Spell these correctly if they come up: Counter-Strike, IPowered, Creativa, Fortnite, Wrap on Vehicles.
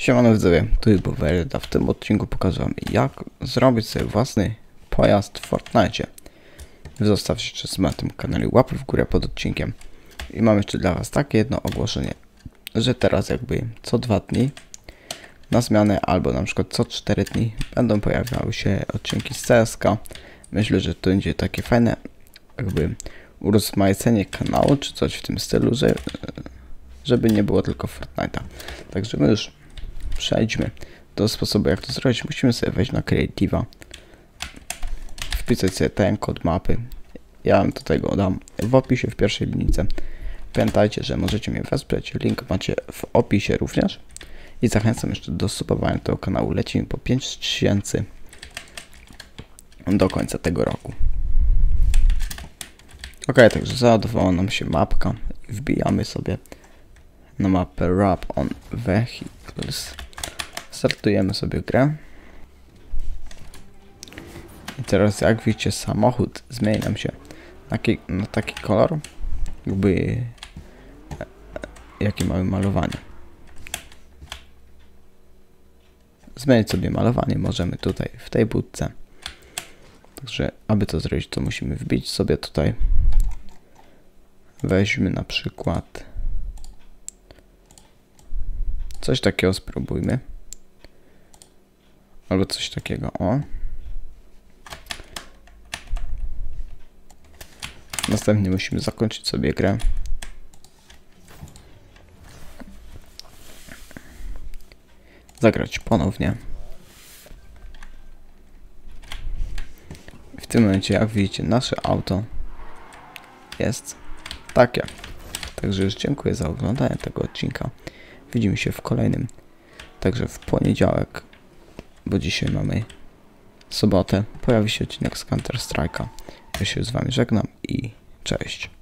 Siemano widzowie, tu jest IPowered, a w tym odcinku pokażę wam, jak zrobić sobie własny pojazd w Fortnite. Zostawcie jeszcze na tym kanale łapy w górę pod odcinkiem. I mam jeszcze dla was takie jedno ogłoszenie, że teraz jakby co 2 dni na zmianę albo na przykład co 4 dni będą pojawiały się odcinki z CSK. Myślę, że to będzie takie fajne jakby urozmaicenie kanału czy coś w tym stylu, żeby nie było tylko Fortnite'a. Także my już przejdźmy do sposobu, jak to zrobić. Musimy sobie wejść na Creativa, wpisać sobie ten kod mapy. Ja wam tutaj go dam w opisie w pierwszej linijce. Pamiętajcie, że możecie mnie wesprzeć, link macie w opisie również. I zachęcam jeszcze do subowania tego kanału. Lecimy po 5000 do końca tego roku. Ok, także załadowała nam się mapka. Wbijamy sobie na mapę Wrap on Vehicles. Startujemy sobie grę. I teraz jak widzicie, samochód zmieni nam się na taki kolor, jakby jakie mamy malowanie. Zmienić sobie malowanie możemy tutaj w tej budce. Także aby to zrobić, to musimy wbić sobie tutaj. Weźmy na przykład coś takiego, spróbujmy. Albo coś takiego, o. Następnie musimy zakończyć sobie grę. Zagrać ponownie. W tym momencie, jak widzicie, nasze auto jest takie. Także już dziękuję za oglądanie tego odcinka. Widzimy się w kolejnym. Także w poniedziałek, bo dzisiaj mamy sobotę, pojawi się odcinek z Counter-Strike'a. Ja się z wami żegnam i cześć.